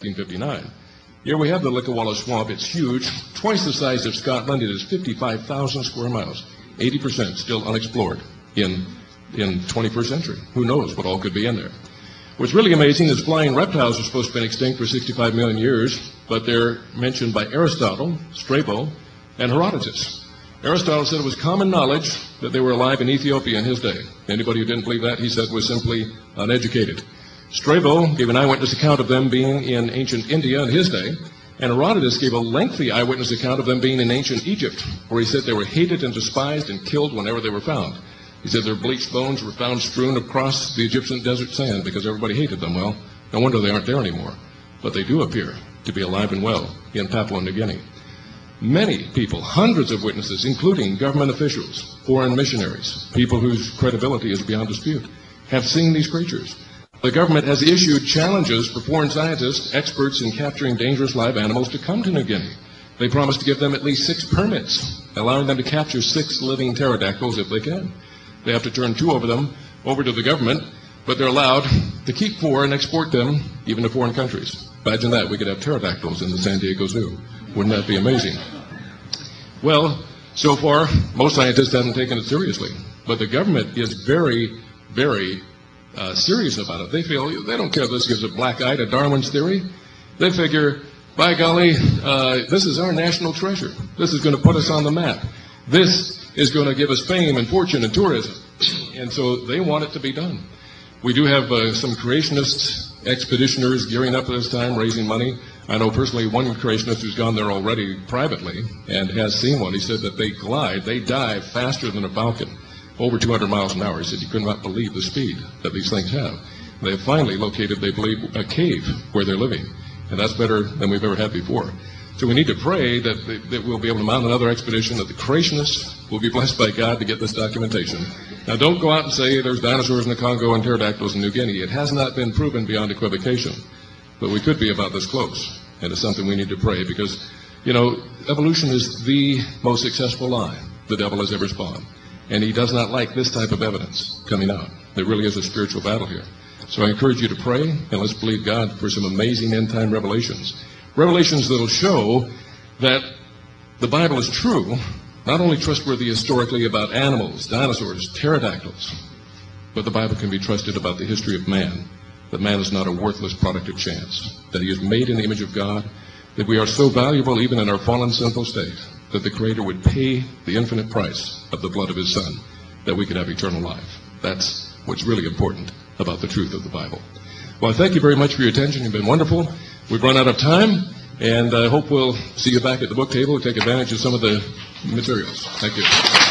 1859. Here we have the Likawala Swamp. It's huge, twice the size of Scotland. It is 55,000 square miles, 80% still unexplored in 21st century. Who knows what all could be in there. What's really amazing is flying reptiles are supposed to have been extinct for 65 million years, but they're mentioned by Aristotle, Strabo, and Herodotus. Aristotle said it was common knowledge that they were alive in Ethiopia in his day. Anybody who didn't believe that, he said, was simply uneducated. Strabo gave an eyewitness account of them being in ancient India in his day, and Herodotus gave a lengthy eyewitness account of them being in ancient Egypt, where he said they were hated and despised and killed whenever they were found. He said their bleached bones were found strewn across the Egyptian desert sand because everybody hated them. Well, no wonder they aren't there anymore. But they do appear to be alive and well in Papua New Guinea. Many people, hundreds of witnesses, including government officials, foreign missionaries, people whose credibility is beyond dispute, have seen these creatures. The government has issued challenges for foreign scientists, experts in capturing dangerous live animals, to come to New Guinea. They promised to give them at least 6 permits, allowing them to capture 6 living pterodactyls if they can. They have to turn 2 of them over to the government, but they're allowed to keep 4 and export them even to foreign countries. Imagine that. We could have pterodactyls in the San Diego Zoo. Wouldn't that be amazing? Well, so far, most scientists haven't taken it seriously, but the government is very, very serious about it. They feel they don't care if this gives a black eye to Darwin's theory. They figure, by golly, this is our national treasure. This is going to put us on the map. This is going to give us fame and fortune and tourism. And so they want it to be done. We do have some creationist expeditioners gearing up at this time, raising money. I know personally one creationist who's gone there already privately and has seen one. He said that they glide, they dive faster than a falcon. Over 200 miles an hour. He said you could not believe the speed that these things have. They have finally located, they believe, a cave where they're living, and that's better than we've ever had before. So we need to pray that we'll be able to mount another expedition, that the creationists will be blessed by God to get this documentation. Now don't go out and say there's dinosaurs in the Congo and pterodactyls in New Guinea. It has not been proven beyond equivocation, but we could be about this close, and it's something we need to pray because, you know, evolution is the most successful lie the devil has ever spawned. And he does not like this type of evidence coming out. There really is a spiritual battle here. So I encourage you to pray, and let's believe God for some amazing end-time revelations. Revelations that will show that the Bible is true, not only trustworthy historically about animals, dinosaurs, pterodactyls, but the Bible can be trusted about the history of man, that man is not a worthless product of chance, that he is made in the image of God, that we are so valuable even in our fallen sinful state, that the Creator would pay the infinite price of the blood of His Son, that we could have eternal life. That's what's really important about the truth of the Bible. Well, thank you very much for your attention. You've been wonderful. We've run out of time, and I hope we'll see you back at the book table and take advantage of some of the materials. Thank you.